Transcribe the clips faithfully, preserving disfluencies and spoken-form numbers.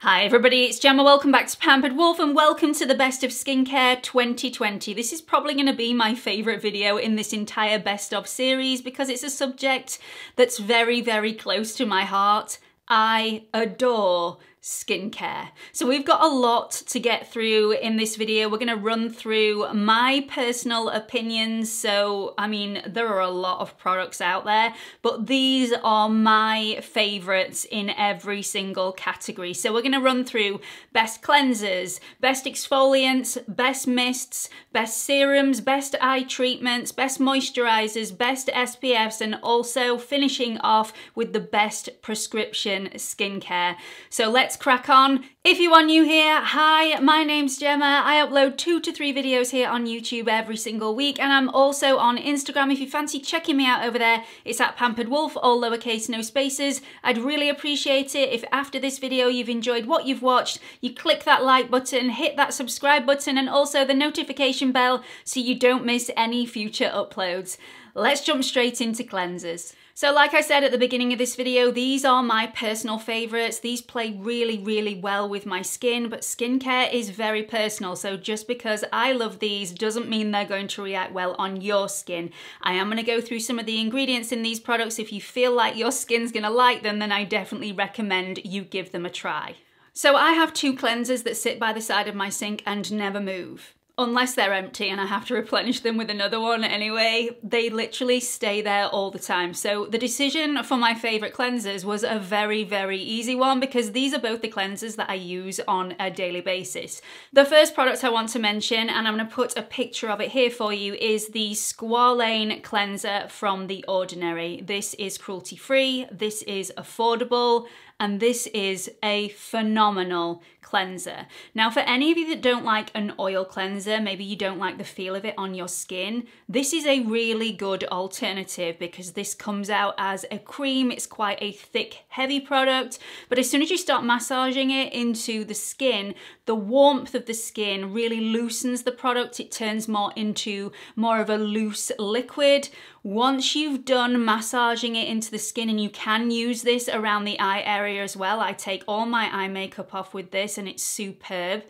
Hi everybody, it's Gemma, welcome back to Pampered Wolf and welcome to the Best of Skincare twenty twenty. This is probably going to be my favourite video in this entire Best of series because it's a subject that's very, very close to my heart. I adore skincare. So we've got a lot to get through in this video. We're going to run through my personal opinions. So, I mean, there are a lot of products out there, but these are my favorites in every single category. So we're going to run through best cleansers, best exfoliants, best mists, best serums, best eye treatments, best moisturizers, best S P Fs, and also finishing off with the best prescription skincare. So let's crack on. If you are new here, hi, my name's Gemma. I upload two to three videos here on YouTube every single week, and I'm also on Instagram. If you fancy checking me out over there, it's at Pampered Wolf, all lowercase, no spaces. I'd really appreciate it if after this video you've enjoyed what you've watched, you click that like button, hit that subscribe button, and also the notification bell so you don't miss any future uploads. Let's jump straight into cleansers. So like I said at the beginning of this video, these are my personal favorites. These play really, really well with my skin, but skincare is very personal. So just because I love these doesn't mean they're going to react well on your skin. I am gonna go through some of the ingredients in these products. If you feel like your skin's gonna like them, then I definitely recommend you give them a try. So I have two cleansers that sit by the side of my sink and never move. Unless they're empty and I have to replenish them with another one anyway, they literally stay there all the time. So the decision for my favorite cleansers was a very, very easy one because these are both the cleansers that I use on a daily basis. The first product I want to mention, and I'm gonna put a picture of it here for you, is the Squalane cleanser from The Ordinary. This is cruelty-free, this is affordable, and this is a phenomenal cleanser. Now, for any of you that don't like an oil cleanser, maybe you don't like the feel of it on your skin, this is a really good alternative because this comes out as a cream. It's quite a thick, heavy product, but as soon as you start massaging it into the skin, the warmth of the skin really loosens the product. It turns more into more of a loose liquid. Once you've done massaging it into the skin, and you can use this around the eye area as well, I take all my eye makeup off with this and it's superb.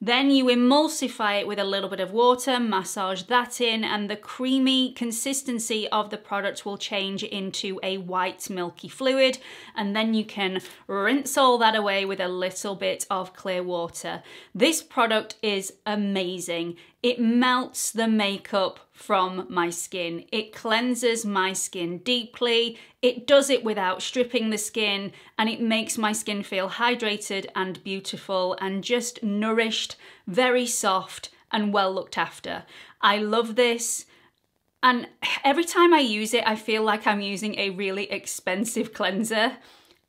Then you emulsify it with a little bit of water, massage that in, and the creamy consistency of the product will change into a white milky fluid, and then you can rinse all that away with a little bit of clear water. This product is amazing. It melts the makeup from my skin. It cleanses my skin deeply. It does it without stripping the skin, and it makes my skin feel hydrated and beautiful and just nourished, very soft and well looked after. I love this. And every time I use it, I feel like I'm using a really expensive cleanser.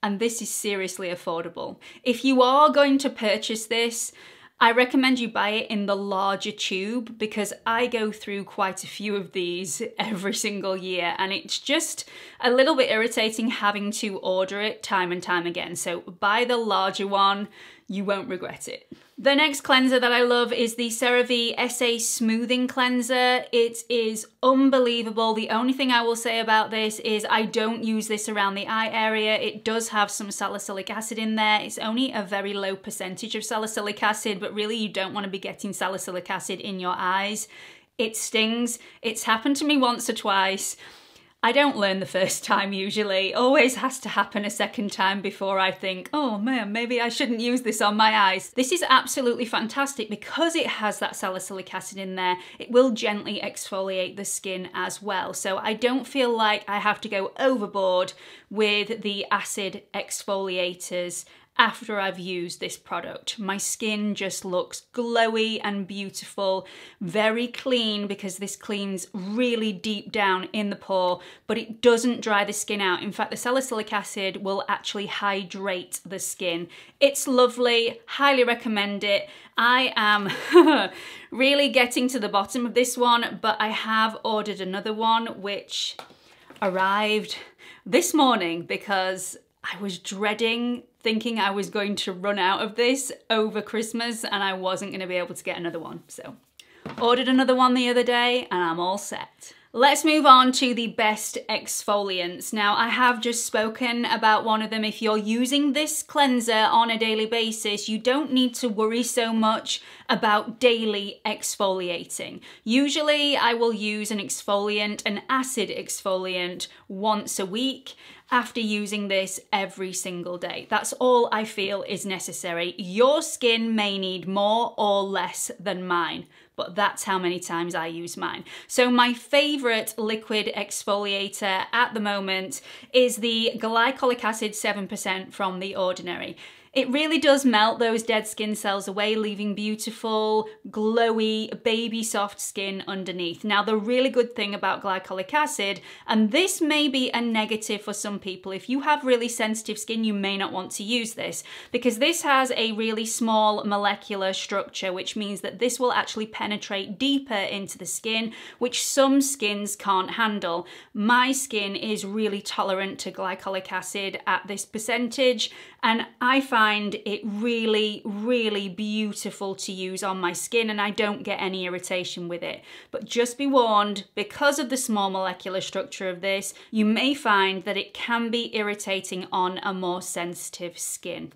And this is seriously affordable. If you are going to purchase this, I recommend you buy it in the larger tube because I go through quite a few of these every single year, and it's just a little bit irritating having to order it time and time again. So buy the larger one, you won't regret it. The next cleanser that I love is the CeraVe S A Smoothing Cleanser. It is unbelievable. The only thing I will say about this is I don't use this around the eye area. It does have some salicylic acid in there. It's only a very low percentage of salicylic acid, but really you don't want to be getting salicylic acid in your eyes. It stings. It's happened to me once or twice. I don't learn the first time usually. Always has to happen a second time before I think, oh man, maybe I shouldn't use this on my eyes. This is absolutely fantastic because it has that salicylic acid in there. It will gently exfoliate the skin as well. So I don't feel like I have to go overboard with the acid exfoliators after I've used this product. My skin just looks glowy and beautiful, very clean because this cleans really deep down in the pore, but it doesn't dry the skin out. In fact, the salicylic acid will actually hydrate the skin. It's lovely, highly recommend it. I am really getting to the bottom of this one, but I have ordered another one which arrived this morning because I was dreading thinking I was going to run out of this over Christmas and I wasn't going to be able to get another one. So ordered another one the other day and I'm all set. Let's move on to the best exfoliants. Now, I have just spoken about one of them. If you're using this cleanser on a daily basis, you don't need to worry so much about daily exfoliating. Usually, I will use an exfoliant, an acid exfoliant, once a week after using this every single day. That's all I feel is necessary. Your skin may need more or less than mine, but that's how many times I use mine. So my favorite liquid exfoliator at the moment is the glycolic acid seven percent from The Ordinary. It really does melt those dead skin cells away, leaving beautiful, glowy, baby soft skin underneath. Now, the really good thing about glycolic acid, and this may be a negative for some people, if you have really sensitive skin, you may not want to use this, because this has a really small molecular structure, which means that this will actually penetrate deeper into the skin, which some skins can't handle. My skin is really tolerant to glycolic acid at this percentage, and I find find it really, really beautiful to use on my skin, and I don't get any irritation with it. But just be warned, because of the small molecular structure of this, you may find that it can be irritating on a more sensitive skin.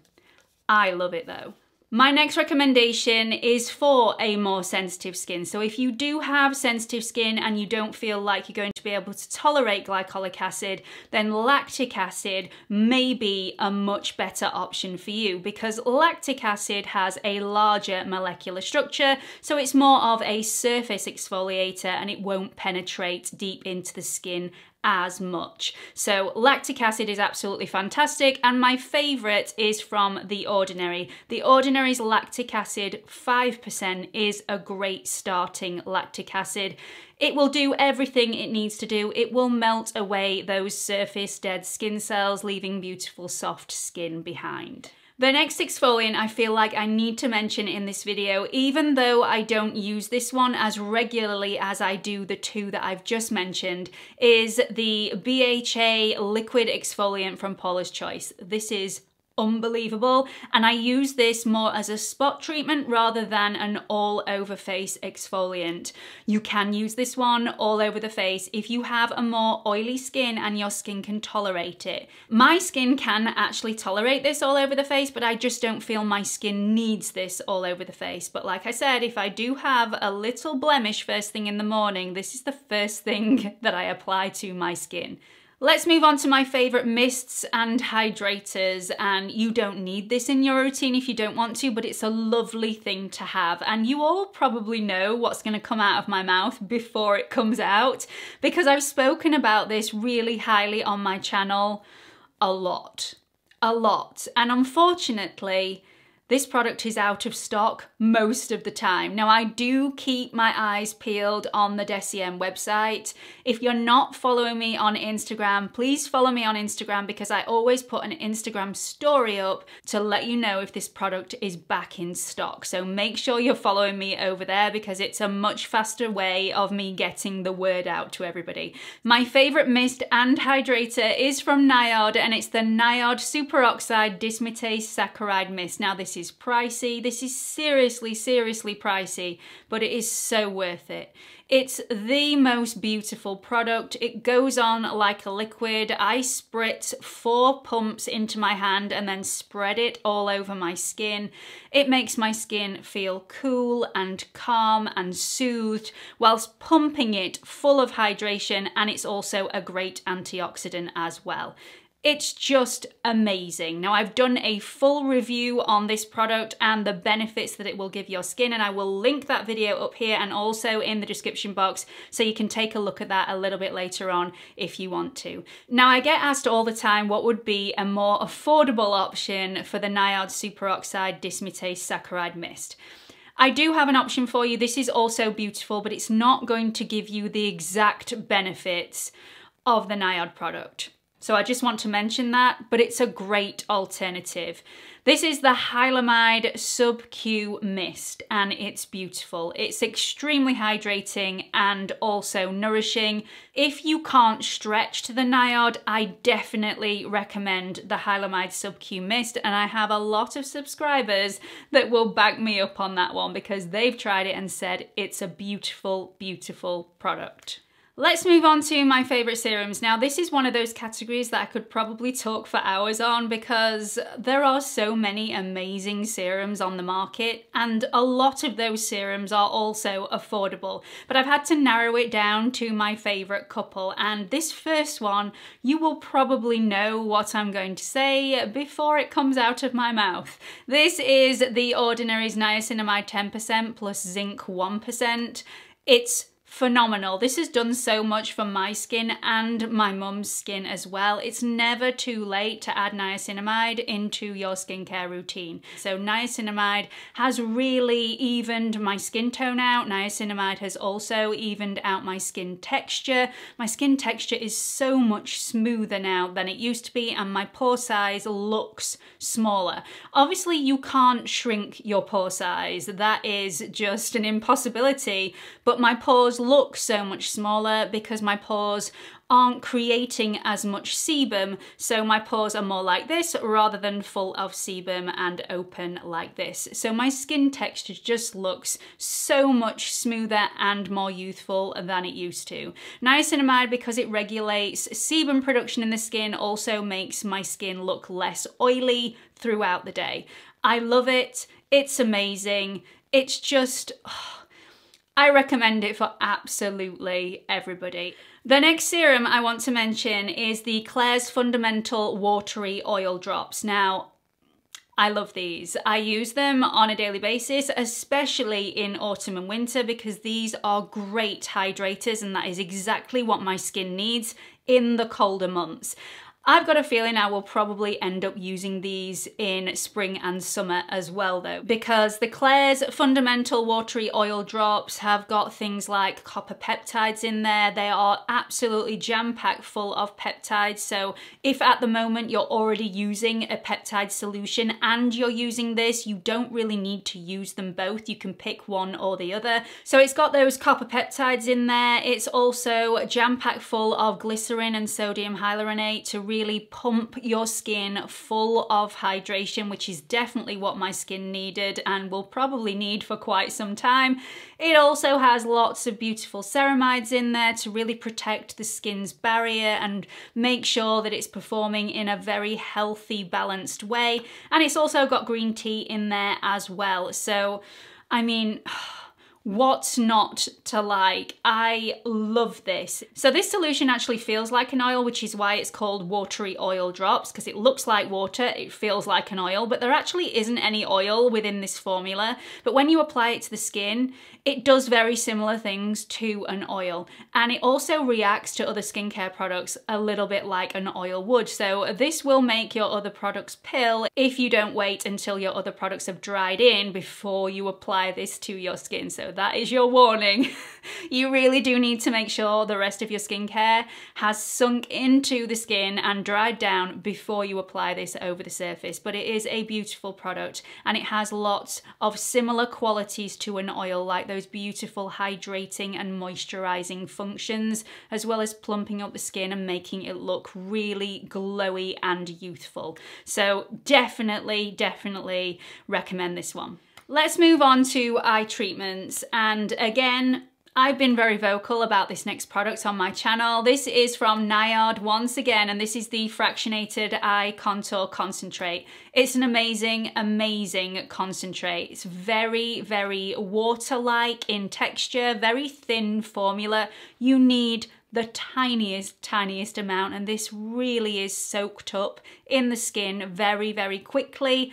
I love it though. My next recommendation is for a more sensitive skin. So if you do have sensitive skin and you don't feel like you're going to be able to tolerate glycolic acid, then lactic acid may be a much better option for you, because lactic acid has a larger molecular structure, so it's more of a surface exfoliator and it won't penetrate deep into the skin as much. So lactic acid is absolutely fantastic, and my favorite is from The Ordinary. The Ordinary's lactic acid five percent is a great starting lactic acid. It will do everything it needs to do. It will melt away those surface dead skin cells, leaving beautiful soft skin behind. The next exfoliant I feel like I need to mention in this video, even though I don't use this one as regularly as I do the two that I've just mentioned, is the B H A liquid exfoliant from Paula's Choice. This is unbelievable, and I use this more as a spot treatment rather than an all over face exfoliant. You can use this one all over the face if you have a more oily skin and your skin can tolerate it. My skin can actually tolerate this all over the face, but I just don't feel my skin needs this all over the face. But like I said, if I do have a little blemish first thing in the morning, this is the first thing that I apply to my skin. Let's move on to my favorite mists and hydrators, and you don't need this in your routine if you don't want to, but it's a lovely thing to have. And you all probably know what's gonna come out of my mouth before it comes out, because I've spoken about this really highly on my channel a lot, a lot. And unfortunately, this product is out of stock most of the time. Now, I do keep my eyes peeled on the Deciem website. If you're not following me on Instagram, please follow me on Instagram, because I always put an Instagram story up to let you know if this product is back in stock. So make sure you're following me over there, because it's a much faster way of me getting the word out to everybody. My favorite mist and hydrator is from N I O D, and it's the N I O D Superoxide Dismutase Saccharide Mist. Now, this is pricey. This is seriously, seriously pricey, but it is so worth it. It's the most beautiful product. It goes on like a liquid. I spritz four pumps into my hand and then spread it all over my skin. It makes my skin feel cool and calm and soothed whilst pumping it full of hydration, and it's also a great antioxidant as well. It's just amazing. Now, I've done a full review on this product and the benefits that it will give your skin, and I will link that video up here and also in the description box, so you can take a look at that a little bit later on if you want to. Now, I get asked all the time what would be a more affordable option for the N I O D Superoxide Dismutase Saccharide Mist. I do have an option for you. This is also beautiful, but it's not going to give you the exact benefits of the N I O D product. So I just want to mention that, but it's a great alternative. This is the Hylamide Sub-Q Mist, and it's beautiful. It's extremely hydrating and also nourishing. If you can't stretch to the N I O D, I definitely recommend the Hylamide Sub-Q Mist, and I have a lot of subscribers that will back me up on that one, because they've tried it and said it's a beautiful, beautiful product. Let's move on to my favorite serums. Now, this is one of those categories that I could probably talk for hours on because there are so many amazing serums on the market, and a lot of those serums are also affordable. But I've had to narrow it down to my favorite couple, and this first one, you will probably know what I'm going to say before it comes out of my mouth. This is The Ordinary's Niacinamide ten percent plus Zinc one percent. It's phenomenal. This has done so much for my skin and my mum's skin as well. It's never too late to add niacinamide into your skincare routine. So niacinamide has really evened my skin tone out. Niacinamide has also evened out my skin texture. My skin texture is so much smoother now than it used to be, and my pore size looks smaller. Obviously, you can't shrink your pore size. That is just an impossibility, but my pores look so much smaller because my pores aren't creating as much sebum, so my pores are more like this rather than full of sebum and open like this. So my skin texture just looks so much smoother and more youthful than it used to. Niacinamide, because it regulates sebum production in the skin, also makes my skin look less oily throughout the day. I love it. It's amazing. It's just... oh, I recommend it for absolutely everybody. The next serum I want to mention is the Klairs Fundamental Watery Oil Drops. Now, I love these. I use them on a daily basis, especially in autumn and winter, because these are great hydrators, and that is exactly what my skin needs in the colder months. I've got a feeling I will probably end up using these in spring and summer as well though, because the Klairs Fundamental Watery Oil Drops have got things like copper peptides in there. They are absolutely jam-packed full of peptides, so if at the moment you're already using a peptide solution and you're using this, you don't really need to use them both. You can pick one or the other. So it's got those copper peptides in there. It's also jam-packed full of glycerin and sodium hyaluronate to really really pump your skin full of hydration, which is definitely what my skin needed and will probably need for quite some time. It also has lots of beautiful ceramides in there to really protect the skin's barrier and make sure that it's performing in a very healthy, balanced way. And it's also got green tea in there as well. So, I mean... what's not to like? I love this. So this solution actually feels like an oil, which is why it's called watery oil drops, because it looks like water, it feels like an oil, but there actually isn't any oil within this formula. But when you apply it to the skin, it does very similar things to an oil. And it also reacts to other skincare products a little bit like an oil would. So this will make your other products pill if you don't wait until your other products have dried in before you apply this to your skin. So that is your warning. You really do need to make sure the rest of your skincare has sunk into the skin and dried down before you apply this over the surface. But it is a beautiful product, and it has lots of similar qualities to an oil, like those beautiful hydrating and moisturizing functions, as well as plumping up the skin and making it look really glowy and youthful. So definitely, definitely recommend this one. Let's move on to eye treatments, and again, I've been very vocal about this next product on my channel. This is from N I O D once again, and this is the Fractionated Eye Contour Concentrate. It's an amazing, amazing concentrate. It's very, very water-like in texture, very thin formula. You need the tiniest, tiniest amount, and this really is soaked up in the skin very, very quickly.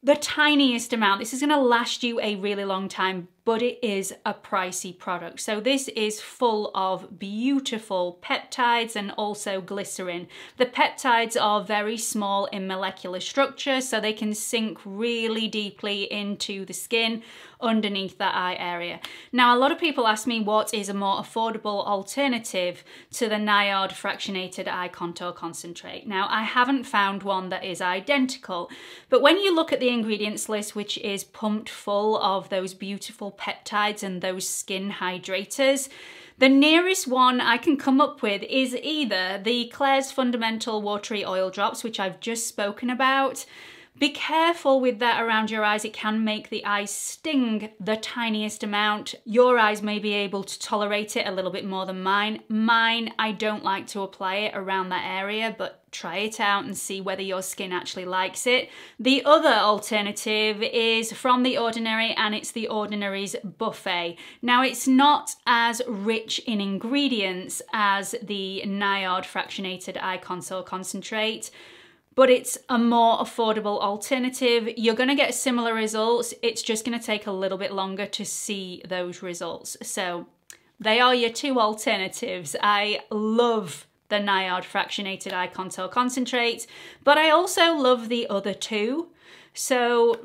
The tiniest amount. This is going to last you a really long time, but it is a pricey product. So this is full of beautiful peptides and also glycerin. The peptides are very small in molecular structure, so they can sink really deeply into the skin underneath that eye area. Now, a lot of people ask me what is a more affordable alternative to the N I O D Fractionated Eye Contour Concentrate. Now, I haven't found one that is identical, but when you look at the ingredients list, which is pumped full of those beautiful peptides and those skin hydrators, the nearest one I can come up with is either the Klairs Fundamental Watery Oil Drops, which I've just spoken about, Be careful with that around your eyes. It can make the eyes sting the tiniest amount. Your eyes may be able to tolerate it a little bit more than mine. Mine, I don't like to apply it around that area, but try it out and see whether your skin actually likes it. The other alternative is from The Ordinary, and it's The Ordinary's Buffet. Now, it's not as rich in ingredients as the N I O D Fractionated Eye Contour Concentrate, but it's a more affordable alternative. You're gonna get similar results. It's just gonna take a little bit longer to see those results. So they are your two alternatives. I love the N I O D Fractionated Eye Contour Concentrate, but I also love the other two. So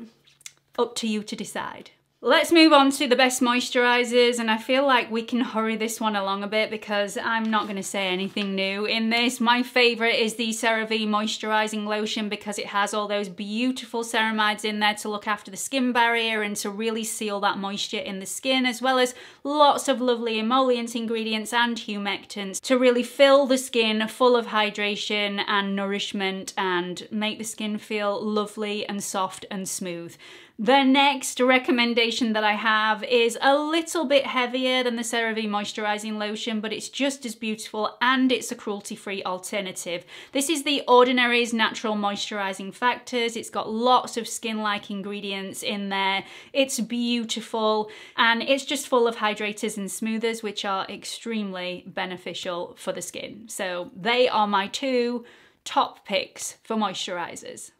up to you to decide. Let's move on to the best moisturizers, and I feel like we can hurry this one along a bit because I'm not gonna say anything new in this. My favorite is the CeraVe moisturizing lotion because it has all those beautiful ceramides in there to look after the skin barrier and to really seal that moisture in the skin, as well as lots of lovely emollient ingredients and humectants to really fill the skin full of hydration and nourishment and make the skin feel lovely and soft and smooth. The next recommendation that I have is a little bit heavier than the CeraVe Moisturizing Lotion, but it's just as beautiful and it's a cruelty-free alternative. This is The Ordinary's Natural Moisturizing Factors. It's got lots of skin-like ingredients in there. It's beautiful and it's just full of hydrators and smoothers, which are extremely beneficial for the skin. So they are my two top picks for moisturizers.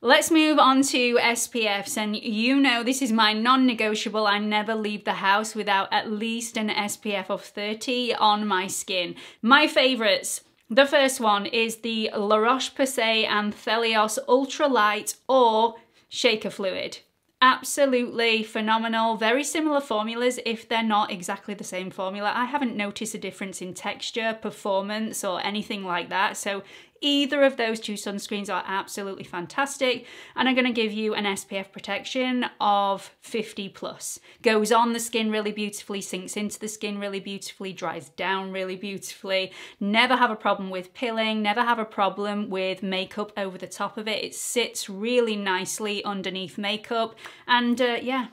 Let's move on to S P Fs, and you know this is my non-negotiable. I never leave the house without at least an S P F of thirty on my skin. My favorites. The first one is the La Roche Posay and Thelios Ultralight or Shaker Fluid. Absolutely phenomenal. Very similar formulas, if they're not exactly the same formula. I haven't noticed a difference in texture, performance, or anything like that. So either of those two sunscreens are absolutely fantastic, and I'm going to give you an S P F protection of fifty plus. Goes on the skin really beautifully, sinks into the skin really beautifully, dries down really beautifully. Never have a problem with pilling, never have a problem with makeup over the top of it. It sits really nicely underneath makeup, and uh, yeah,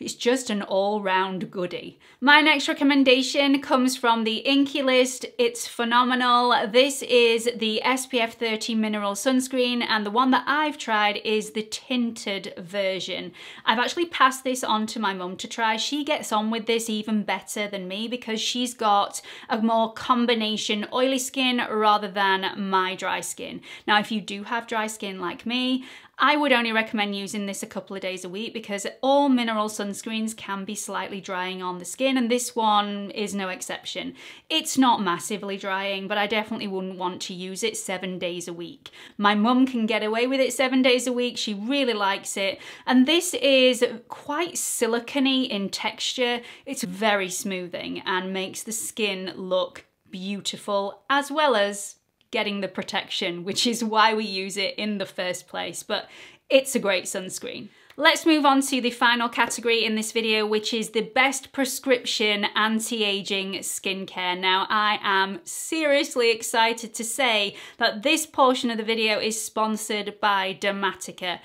it's just an all-round goodie. My next recommendation comes from The Inkey List. It's phenomenal. This is the S P F thirty Mineral Sunscreen, and the one that I've tried is the tinted version. I've actually passed this on to my mum to try. She gets on with this even better than me because she's got a more combination oily skin rather than my dry skin. Now, if you do have dry skin like me, I would only recommend using this a couple of days a week because all mineral sunscreens can be slightly drying on the skin, and this one is no exception. It's not massively drying, but I definitely wouldn't want to use it seven days a week. My mum can get away with it seven days a week. She really likes it. And this is quite silicony in texture. It's very smoothing and makes the skin look beautiful, as well as getting the protection, which is why we use it in the first place, but it's a great sunscreen. Let's move on to the final category in this video, which is the best prescription anti-aging skincare. Now, I am seriously excited to say that this portion of the video is sponsored by Dermatica.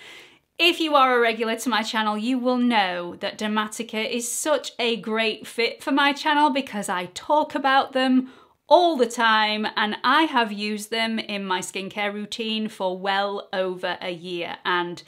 If you are a regular to my channel, you will know that Dermatica is such a great fit for my channel because I talk about them all the time, and I have used them in my skincare routine for well over a year, and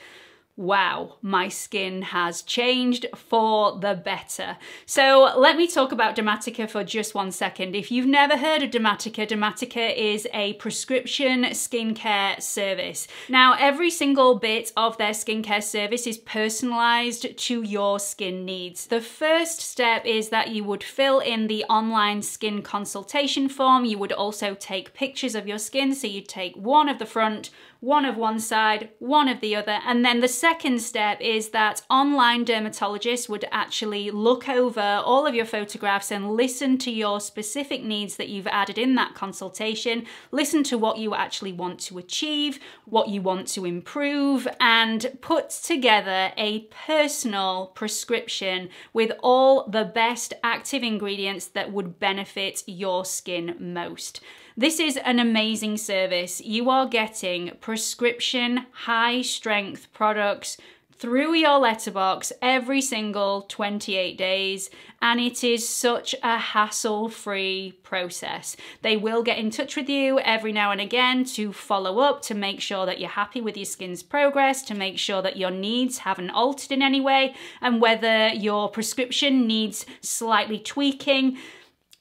wow, my skin has changed for the better. So let me talk about Dermatica for just one second. If you've never heard of Dermatica, Dermatica is a prescription skincare service. Now, every single bit of their skincare service is personalized to your skin needs. The first step is that you would fill in the online skin consultation form. You would also take pictures of your skin. So you take one of the front, one of one side, one of the other, and then the second step is that online dermatologists would actually look over all of your photographs and listen to your specific needs that you've added in that consultation, listen to what you actually want to achieve, what you want to improve, and put together a personal prescription with all the best active ingredients that would benefit your skin most. This is an amazing service. You are getting prescription high strength products through your letterbox every single twenty-eight days, and it is such a hassle-free process. They will get in touch with you every now and again to follow up, to make sure that you're happy with your skin's progress, to make sure that your needs haven't altered in any way, and whether your prescription needs slightly tweaking.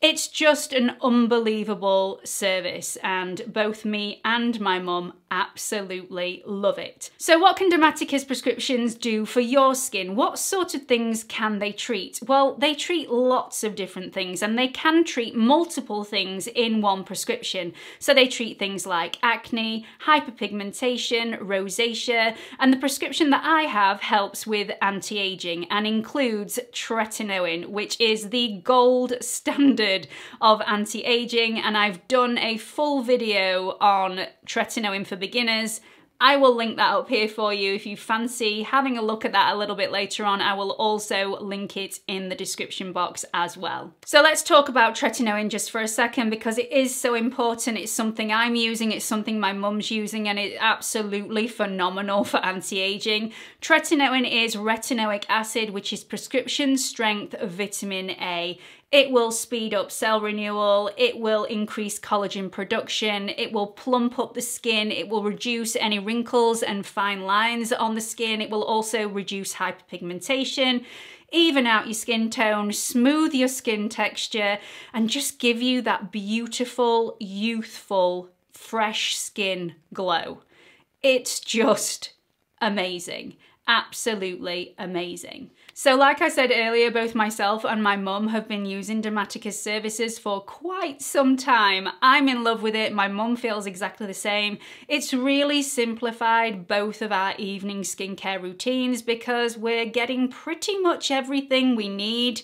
It's just an unbelievable service, and both me and my mum absolutely love it. So what can Dermatica's prescriptions do for your skin? What sort of things can they treat? Well, they treat lots of different things, and they can treat multiple things in one prescription. So they treat things like acne, hyperpigmentation, rosacea, and the prescription that I have helps with anti-aging and includes tretinoin, which is the gold standard of anti-aging, and I've done a full video on tretinoin for beginners. I will link that up here for you if you fancy having a look at that a little bit later on. I will also link it in the description box as well. So let's talk about tretinoin just for a second, because it is so important. It's something I'm using, it's something my mum's using, and it's absolutely phenomenal for anti-aging. Tretinoin is retinoic acid, which is prescription strength vitamin A. It will speed up cell renewal, it will increase collagen production, it will plump up the skin, it will reduce any wrinkles and fine lines on the skin, it will also reduce hyperpigmentation, even out your skin tone, smooth your skin texture, and just give you that beautiful, youthful, fresh skin glow. It's just amazing. Absolutely amazing. So like I said earlier, both myself and my mum have been using Dermatica's services for quite some time. I'm in love with it, my mum feels exactly the same. It's really simplified both of our evening skincare routines because we're getting pretty much everything we need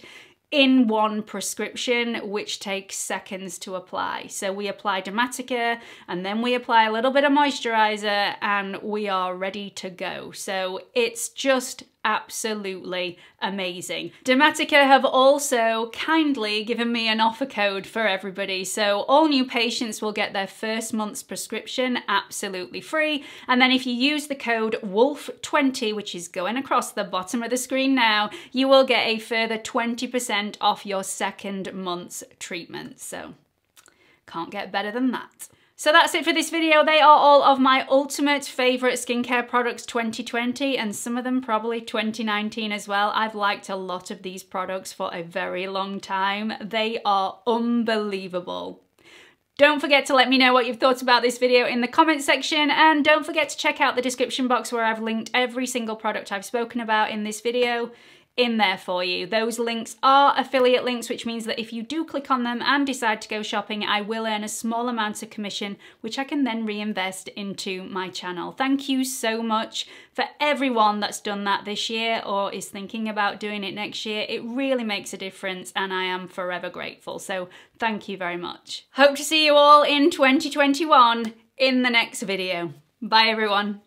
in one prescription, which takes seconds to apply. So we apply Dermatica, and then we apply a little bit of moisturizer, and we are ready to go. So it's just absolutely amazing. Dermatica have also kindly given me an offer code for everybody, so all new patients will get their first month's prescription absolutely free, and then if you use the code wolf twenty, which is going across the bottom of the screen now, you will get a further twenty percent off your second month's treatment. So can't get better than that. So that's it for this video. They are all of my ultimate favorite skincare products twenty twenty, and some of them probably twenty nineteen as well. I've liked a lot of these products for a very long time. They are unbelievable. Don't forget to let me know what you've thought about this video in the comment section, and don't forget to check out the description box where I've linked every single product I've spoken about in this video in there for you. Those links are affiliate links, which means that if you do click on them and decide to go shopping, I will earn a small amount of commission, which I can then reinvest into my channel. Thank you so much for everyone that's done that this year or is thinking about doing it next year. It really makes a difference, and I am forever grateful. So thank you very much. Hope to see you all in twenty twenty-one in the next video. Bye everyone.